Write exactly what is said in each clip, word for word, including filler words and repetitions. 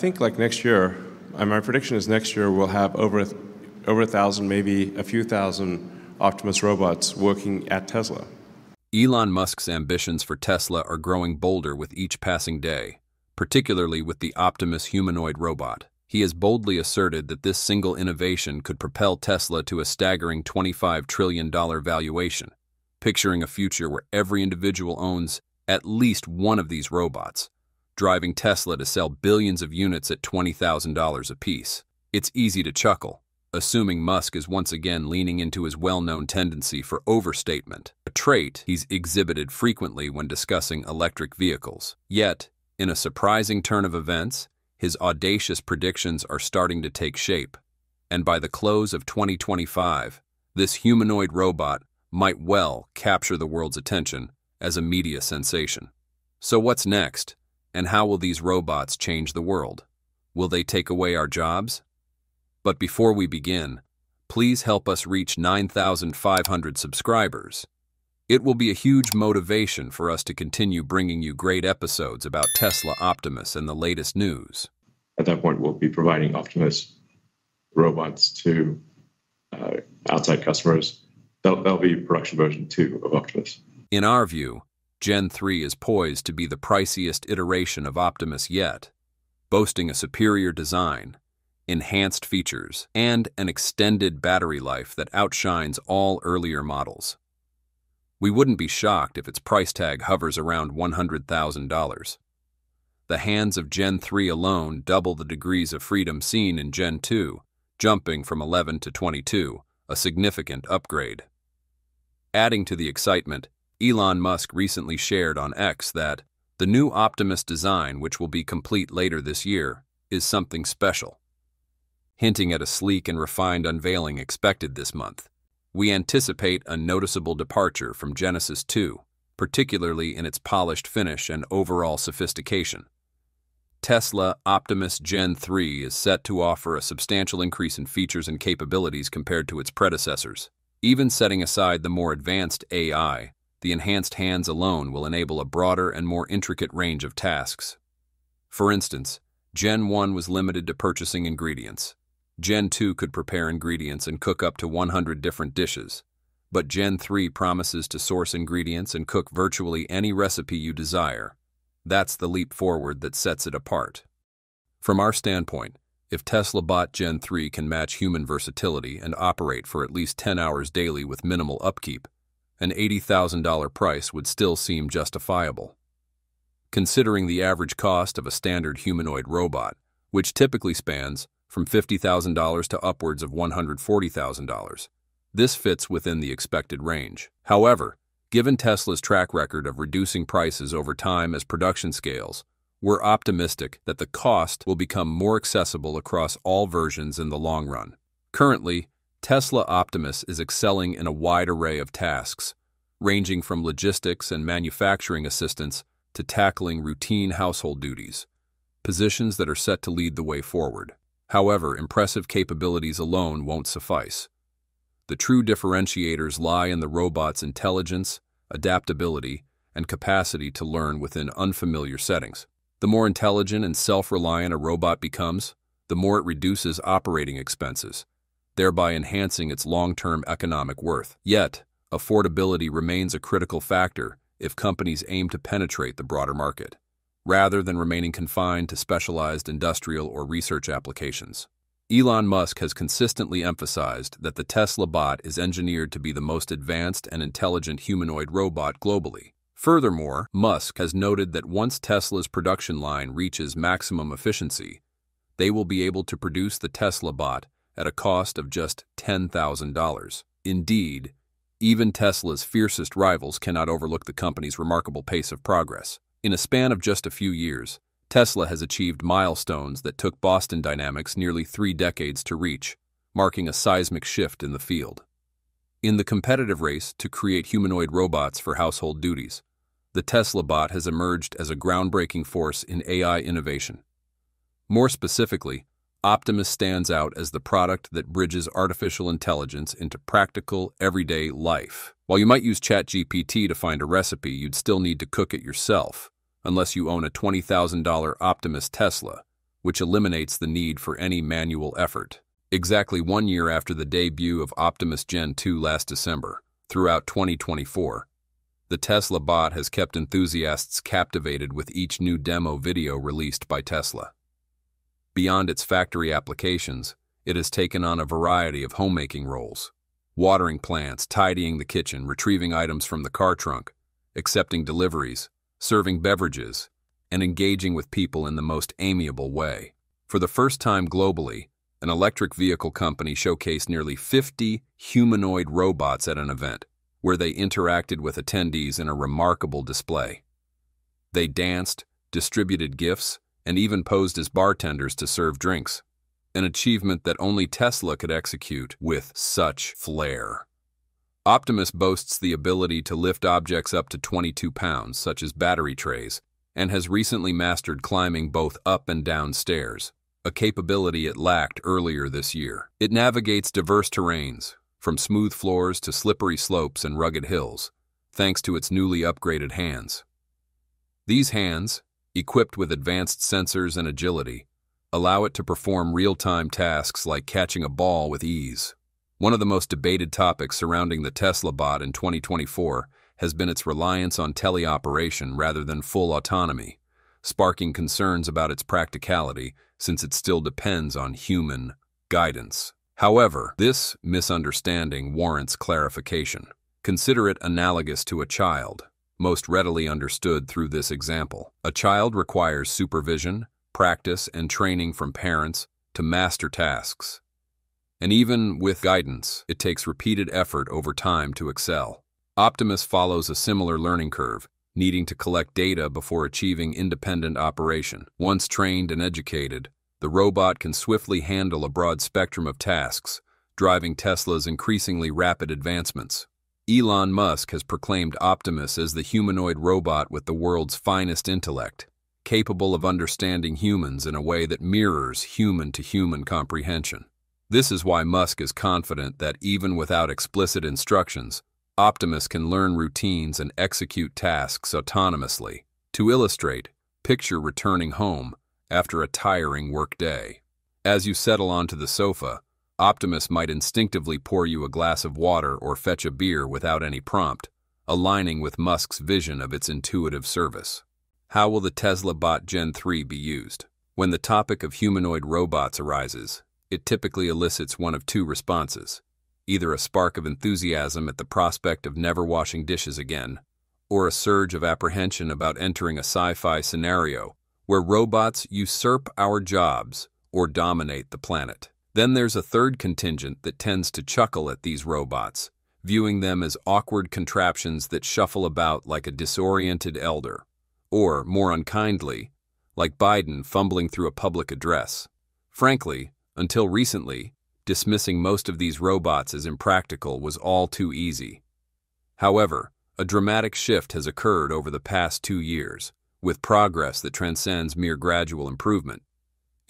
think like next year, my prediction is next year we'll have over a, over a thousand, maybe a few thousand Optimus robots working at Tesla. Elon Musk's ambitions for Tesla are growing bolder with each passing day, particularly with the Optimus humanoid robot. He has boldly asserted that this single innovation could propel Tesla to a staggering twenty-five trillion dollar valuation, picturing a future where every individual owns at least one of these robots, driving Tesla to sell billions of units at twenty thousand dollars apiece. It's easy to chuckle, assuming Musk is once again leaning into his well-known tendency for overstatement, a trait he's exhibited frequently when discussing electric vehicles. Yet, in a surprising turn of events, his audacious predictions are starting to take shape, and by the close of twenty twenty-five, this humanoid robot might well capture the world's attention as a media sensation. So what's next, and how will these robots change the world? Will they take away our jobs? But before we begin, please help us reach nine thousand five hundred subscribers. It will be a huge motivation for us to continue bringing you great episodes about Tesla Optimus and the latest news. At that point, we'll be providing Optimus robots to uh, outside customers. That'll, that'll be production version two of Optimus. In our view, Gen three is poised to be the priciest iteration of Optimus yet, boasting a superior design, enhanced features, and an extended battery life that outshines all earlier models. We wouldn't be shocked if its price tag hovers around one hundred thousand dollars. The hands of Gen three alone double the degrees of freedom seen in Gen two, jumping from eleven to twenty-two, a significant upgrade. Adding to the excitement, Elon Musk recently shared on X that the new Optimus design, which will be complete later this year, is something special, hinting at a sleek and refined unveiling expected this month. We anticipate a noticeable departure from Genesis two, particularly in its polished finish and overall sophistication. Tesla Optimus Gen three is set to offer a substantial increase in features and capabilities compared to its predecessors. Even setting aside the more advanced A I, the enhanced hands alone will enable a broader and more intricate range of tasks. For instance, Gen one was limited to purchasing ingredients. Gen two could prepare ingredients and cook up to one hundred different dishes, but Gen three promises to source ingredients and cook virtually any recipe you desire. That's the leap forward that sets it apart. From our standpoint, if Tesla bot Gen three can match human versatility and operate for at least ten hours daily with minimal upkeep, an eighty thousand dollar price would still seem justifiable. Considering the average cost of a standard humanoid robot, which typically spans from fifty thousand dollars to upwards of one hundred forty thousand dollars. This fits within the expected range. However, given Tesla's track record of reducing prices over time as production scales, we're optimistic that the cost will become more accessible across all versions in the long run. Currently, Tesla Optimus is excelling in a wide array of tasks, ranging from logistics and manufacturing assistance to tackling routine household duties, positions that are set to lead the way forward. However, impressive capabilities alone won't suffice. The true differentiators lie in the robot's intelligence, adaptability, and capacity to learn within unfamiliar settings. The more intelligent and self-reliant a robot becomes, the more it reduces operating expenses, thereby enhancing its long-term economic worth. Yet, affordability remains a critical factor if companies aim to penetrate the broader market, rather than remaining confined to specialized industrial or research applications. Elon Musk has consistently emphasized that the Tesla bot is engineered to be the most advanced and intelligent humanoid robot globally. Furthermore, Musk has noted that once Tesla's production line reaches maximum efficiency, they will be able to produce the Tesla bot at a cost of just ten thousand dollars. Indeed, even Tesla's fiercest rivals cannot overlook the company's remarkable pace of progress. In a span of just a few years, Tesla has achieved milestones that took Boston Dynamics nearly three decades to reach, marking a seismic shift in the field. In the competitive race to create humanoid robots for household duties, the Tesla bot has emerged as a groundbreaking force in A I innovation. More specifically, Optimus stands out as the product that bridges artificial intelligence into practical, everyday life. While you might use ChatGPT to find a recipe, you'd still need to cook it yourself, unless you own a twenty thousand dollar Optimus Tesla, which eliminates the need for any manual effort. Exactly one year after the debut of Optimus Gen two last December, throughout twenty twenty-four, the Tesla bot has kept enthusiasts captivated with each new demo video released by Tesla. Beyond its factory applications, it has taken on a variety of homemaking roles: watering plants, tidying the kitchen, retrieving items from the car trunk, accepting deliveries, serving beverages, and engaging with people in the most amiable way. For the first time globally, an electric vehicle company showcased nearly fifty humanoid robots at an event, where they interacted with attendees in a remarkable display. They danced, distributed gifts, and even posed as bartenders to serve drinks, an achievement that only Tesla could execute with such flair. Optimus boasts the ability to lift objects up to twenty-two pounds, such as battery trays, and has recently mastered climbing both up and down stairs, a capability it lacked earlier this year. It navigates diverse terrains, from smooth floors to slippery slopes and rugged hills, thanks to its newly upgraded hands. These hands, equipped with advanced sensors and agility, allow it to perform real-time tasks like catching a ball with ease. One of the most debated topics surrounding the Tesla bot in twenty twenty-four has been its reliance on teleoperation rather than full autonomy, sparking concerns about its practicality since it still depends on human guidance. However, this misunderstanding warrants clarification. Consider it analogous to a child, most readily understood through this example. A child requires supervision, practice, and training from parents to master tasks. And even with guidance, it takes repeated effort over time to excel. Optimus follows a similar learning curve, needing to collect data before achieving independent operation. Once trained and educated, the robot can swiftly handle a broad spectrum of tasks, driving Tesla's increasingly rapid advancements. Elon Musk has proclaimed Optimus as the humanoid robot with the world's finest intellect, capable of understanding humans in a way that mirrors human-to-human comprehension. This is why Musk is confident that even without explicit instructions, Optimus can learn routines and execute tasks autonomously. To illustrate, picture returning home after a tiring workday. As you settle onto the sofa, Optimus might instinctively pour you a glass of water or fetch a beer without any prompt, aligning with Musk's vision of its intuitive service. How will the Tesla bot Gen three be used? When the topic of humanoid robots arises, it typically elicits one of two responses: either a spark of enthusiasm at the prospect of never washing dishes again, or a surge of apprehension about entering a sci-fi scenario where robots usurp our jobs or dominate the planet. Then there's a third contingent that tends to chuckle at these robots, viewing them as awkward contraptions that shuffle about like a disoriented elder, or, more unkindly, like Biden fumbling through a public address. Frankly, until recently, dismissing most of these robots as impractical was all too easy. However, a dramatic shift has occurred over the past two years, with progress that transcends mere gradual improvement.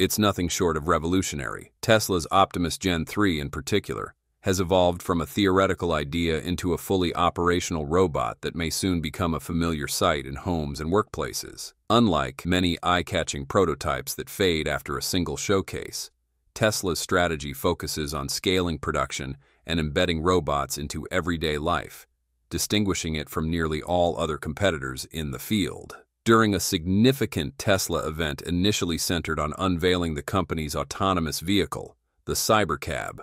It's nothing short of revolutionary. Tesla's Optimus Gen three, in particular, has evolved from a theoretical idea into a fully operational robot that may soon become a familiar sight in homes and workplaces. Unlike many eye-catching prototypes that fade after a single showcase, Tesla's strategy focuses on scaling production and embedding robots into everyday life, distinguishing it from nearly all other competitors in the field. During a significant Tesla event initially centered on unveiling the company's autonomous vehicle, the CyberCab,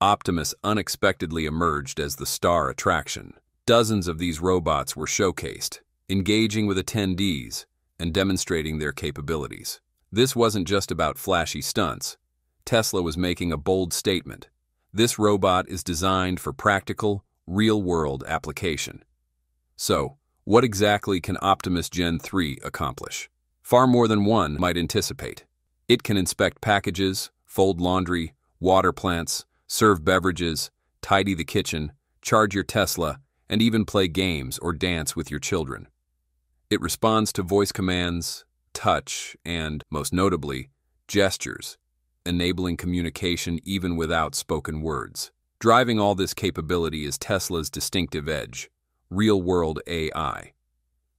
Optimus unexpectedly emerged as the star attraction. Dozens of these robots were showcased, engaging with attendees and demonstrating their capabilities. This wasn't just about flashy stunts. Tesla was making a bold statement. This robot is designed for practical, real-world application. So, what exactly can Optimus Gen three accomplish? Far more than one might anticipate. It can inspect packages, fold laundry, water plants, serve beverages, tidy the kitchen, charge your Tesla, and even play games or dance with your children. It responds to voice commands, touch, and, most notably, gestures, enabling communication even without spoken words. Driving all this capability is Tesla's distinctive edge: real-world A I.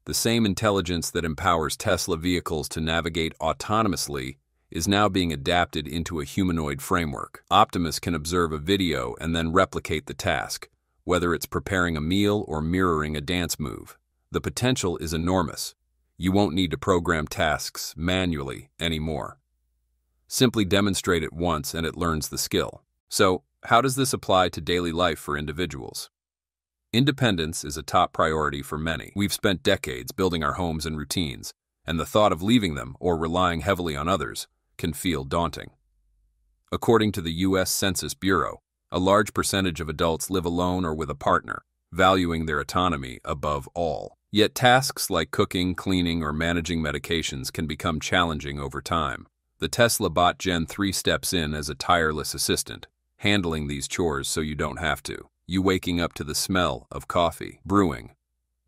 The same intelligence that empowers Tesla vehicles to navigate autonomously is now being adapted into a humanoid framework. Optimus can observe a video and then replicate the task, whether it's preparing a meal or mirroring a dance move. The potential is enormous. You won't need to program tasks manually anymore. Simply demonstrate it once and it learns the skill. So, how does this apply to daily life for individuals? Independence is a top priority for many. We've spent decades building our homes and routines, and the thought of leaving them or relying heavily on others can feel daunting. According to the U S Census Bureau, a large percentage of adults live alone or with a partner, valuing their autonomy above all. Yet tasks like cooking, cleaning, or managing medications can become challenging over time. The Tesla bot Gen three steps in as a tireless assistant, handling these chores so you don't have to. You waking up to the smell of coffee brewing,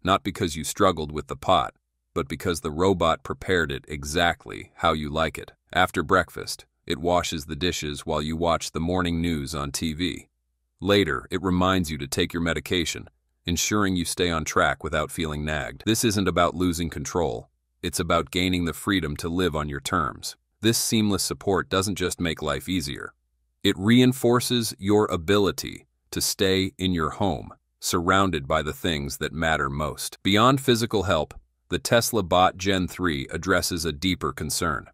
not because you struggled with the pot, but because the robot prepared it exactly how you like it. After breakfast, it washes the dishes while you watch the morning news on T V. Later, it reminds you to take your medication, ensuring you stay on track without feeling nagged. This isn't about losing control. It's about gaining the freedom to live on your terms. This seamless support doesn't just make life easier. It reinforces your ability to stay in your home, surrounded by the things that matter most. Beyond physical help, the Tesla bot Gen three addresses a deeper concern: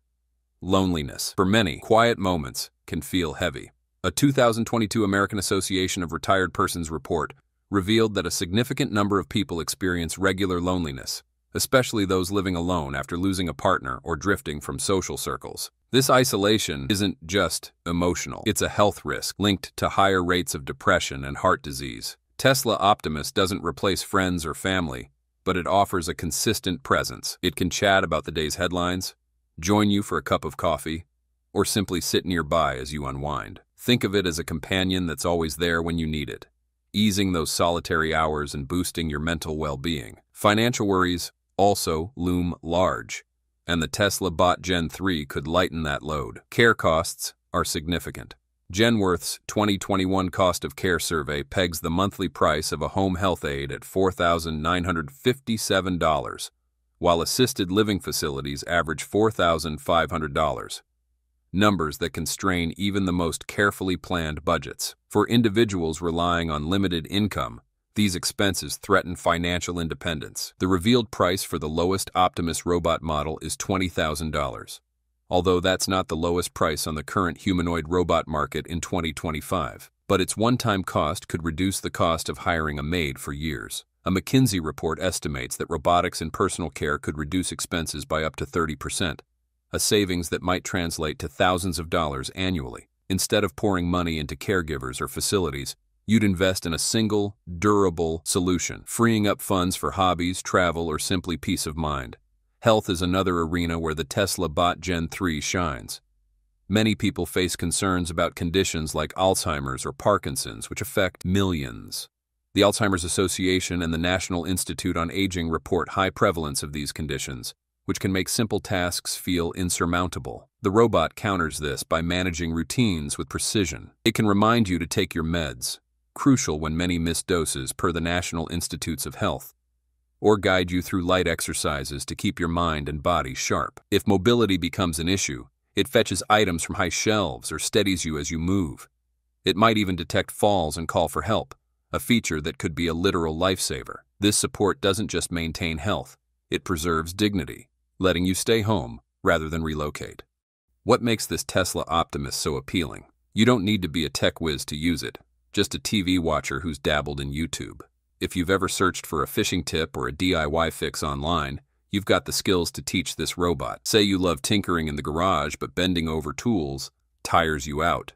loneliness. For many, quiet moments can feel heavy. A two thousand twenty-two American Association of Retired Persons report revealed that a significant number of people experience regular loneliness, especially those living alone after losing a partner or drifting from social circles. This isolation isn't just emotional. It's a health risk linked to higher rates of depression and heart disease. Tesla Optimus doesn't replace friends or family, but it offers a consistent presence. It can chat about the day's headlines, join you for a cup of coffee, or simply sit nearby as you unwind. Think of it as a companion that's always there when you need it, easing those solitary hours and boosting your mental well-being. Financial worries also loom large, and the Tesla bot Gen three could lighten that load. Care costs are significant. Genworth's twenty twenty-one Cost of Care survey pegs the monthly price of a home health aid at four thousand nine hundred fifty-seven dollars, while assisted living facilities average four thousand five hundred dollars, numbers that constrain even the most carefully planned budgets. For individuals relying on limited income, these expenses threaten financial independence. The revealed price for the lowest Optimus robot model is twenty thousand dollars. Although that's not the lowest price on the current humanoid robot market in twenty twenty-five, but its one-time cost could reduce the cost of hiring a maid for years. A McKinsey report estimates that robotics in personal care could reduce expenses by up to thirty percent, a savings that might translate to thousands of dollars annually. Instead of pouring money into caregivers or facilities, you'd invest in a single, durable solution, freeing up funds for hobbies, travel, or simply peace of mind. Health is another arena where the Tesla bot Gen three shines. Many people face concerns about conditions like Alzheimer's or Parkinson's, which affect millions. The Alzheimer's Association and the National Institute on Aging report high prevalence of these conditions, which can make simple tasks feel insurmountable. The robot counters this by managing routines with precision. It can remind you to take your meds, crucial when many miss doses per the National Institutes of Health, or guide you through light exercises to keep your mind and body sharp. If mobility becomes an issue, it fetches items from high shelves or steadies you as you move. It might even detect falls and call for help, a feature that could be a literal lifesaver. This support doesn't just maintain health, it preserves dignity, letting you stay home rather than relocate. What makes this Tesla Optimus so appealing? You don't need to be a tech whiz to use it, just a T V watcher who's dabbled in YouTube. If you've ever searched for a fishing tip or a D I Y fix online, you've got the skills to teach this robot. Say you love tinkering in the garage, but bending over tools tires you out.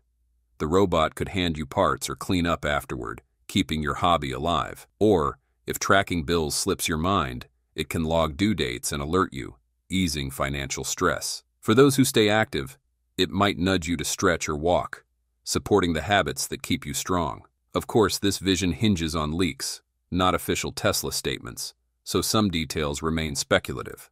The robot could hand you parts or clean up afterward, keeping your hobby alive. Or, if tracking bills slips your mind, it can log due dates and alert you, easing financial stress. For those who stay active, it might nudge you to stretch or walk, supporting the habits that keep you strong. Of course, this vision hinges on leaks, not official Tesla statements, so some details remain speculative.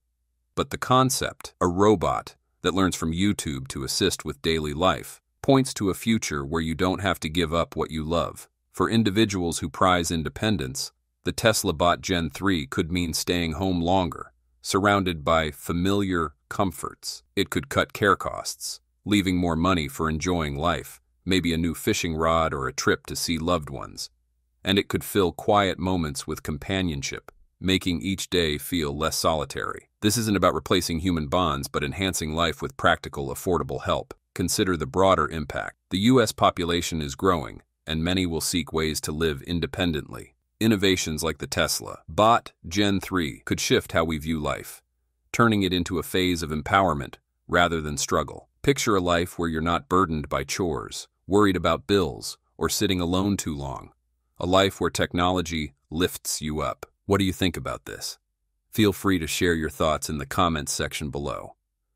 But the concept, a robot that learns from YouTube to assist with daily life, points to a future where you don't have to give up what you love. For individuals who prize independence, the Tesla bot Gen three could mean staying home longer, surrounded by familiar comforts. It could cut care costs, leaving more money for enjoying life, maybe a new fishing rod or a trip to see loved ones. And it could fill quiet moments with companionship, making each day feel less solitary. This isn't about replacing human bonds, but enhancing life with practical, affordable help. Consider the broader impact. The U S population is growing, and many will seek ways to live independently. Innovations like the Tesla Bot Gen three could shift how we view life, turning it into a phase of empowerment rather than struggle. Picture a life where you're not burdened by chores, worried about bills, or sitting alone too long. A life where technology lifts you up. What do you think about this? Feel free to share your thoughts in the comments section below.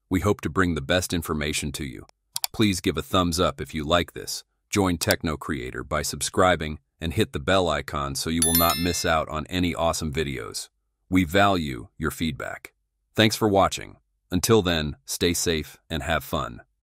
We hope to bring the best information to you. Please give a thumbs up if you like this. Join Techno Creator by subscribing and hit the bell icon so you will not miss out on any awesome videos. We value your feedback. Thanks for watching. Until then, stay safe and have fun.